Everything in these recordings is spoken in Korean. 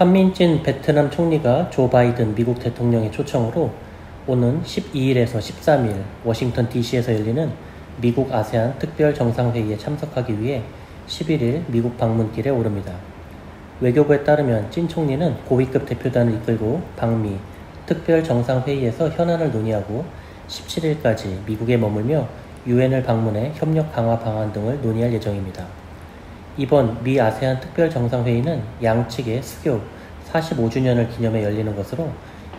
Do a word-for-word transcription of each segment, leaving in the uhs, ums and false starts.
팜 민 찐 베트남 총리가 조 바이든 미국 대통령의 초청으로 오는 십이일에서 십삼일 워싱턴 디씨에서 열리는 미국 아세안 특별정상회의에 참석하기 위해 십일일 미국 방문길에 오릅니다. 외교부에 따르면 찐 총리는 고위급 대표단을 이끌고 방미, 특별정상회의에서 현안을 논의하고 십칠일까지 미국에 머물며 유엔을 방문해 협력 강화 방안 등을 논의할 예정입니다. 이번 미 아세안 특별정상회의는 양측의 수교 사십오주년을 기념해 열리는 것으로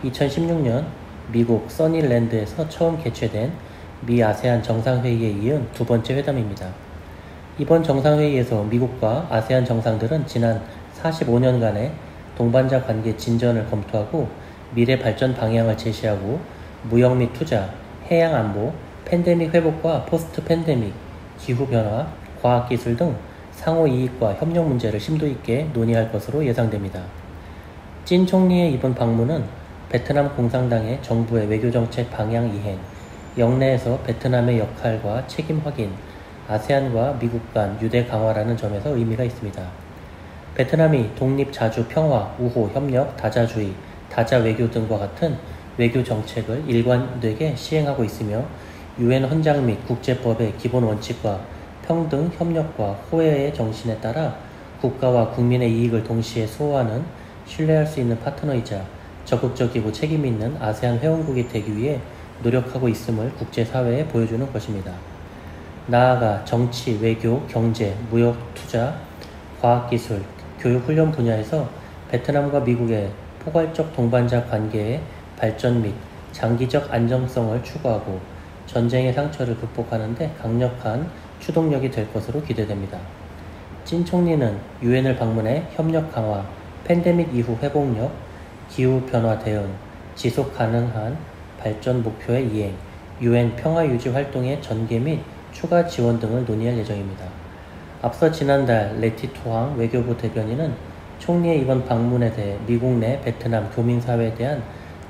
이천십육년 미국 써니랜드에서 처음 개최된 미 아세안 정상회의에 이은 두 번째 회담입니다. 이번 정상회의에서 미국과 아세안 정상들은 지난 사십오년간의 동반자 관계 진전을 검토하고 미래 발전 방향을 제시하고 무역 및 투자, 해양 안보, 팬데믹 회복과 포스트 팬데믹, 기후변화, 과학기술 등 상호 이익과 협력 문제를 심도 있게 논의할 것으로 예상됩니다. 찐 총리의 이번 방문은 베트남 공산당의 정부의 외교정책 방향 이행, 영내에서 베트남의 역할과 책임 확인, 아세안과 미국 간 유대 강화라는 점에서 의미가 있습니다. 베트남이 독립, 자주, 평화, 우호, 협력, 다자주의, 다자 외교 등과 같은 외교 정책을 일관되게 시행하고 있으며 유엔 헌장 및 국제법의 기본 원칙과 평등, 협력과 호혜의 정신에 따라 국가와 국민의 이익을 동시에 수호하는 신뢰할 수 있는 파트너이자 적극적이고 책임 있는 아세안 회원국이 되기 위해 노력하고 있음을 국제사회에 보여주는 것입니다. 나아가 정치, 외교, 경제, 무역, 투자, 과학기술, 교육훈련 분야에서 베트남과 미국의 포괄적 동반자 관계의 발전 및 장기적 안정성을 추구하고 전쟁의 상처를 극복하는 데 강력한 추동력이 될 것으로 기대됩니다. 찐 총리는 유엔을 방문해 협력 강화, 팬데믹 이후 회복력, 기후변화 대응, 지속 가능한 발전 목표의 이행, 유엔 평화 유지 활동의 전개 및 추가 지원 등을 논의할 예정입니다. 앞서 지난달 레티토항 외교부 대변인은 총리의 이번 방문에 대해 미국 내 베트남 교민사회에 대한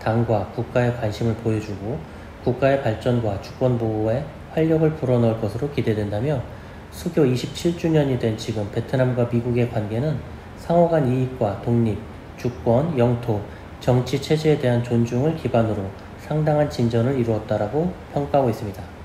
당과 국가의 관심을 보여주고 국가의 발전과 주권보호에 활력을 불어넣을 것으로 기대된다며 수교 이십칠주년이 된 지금 베트남과 미국의 관계는 상호간 이익과 독립, 주권, 영토, 정치체제에 대한 존중을 기반으로 상당한 진전을 이루었다라고 평가하고 있습니다.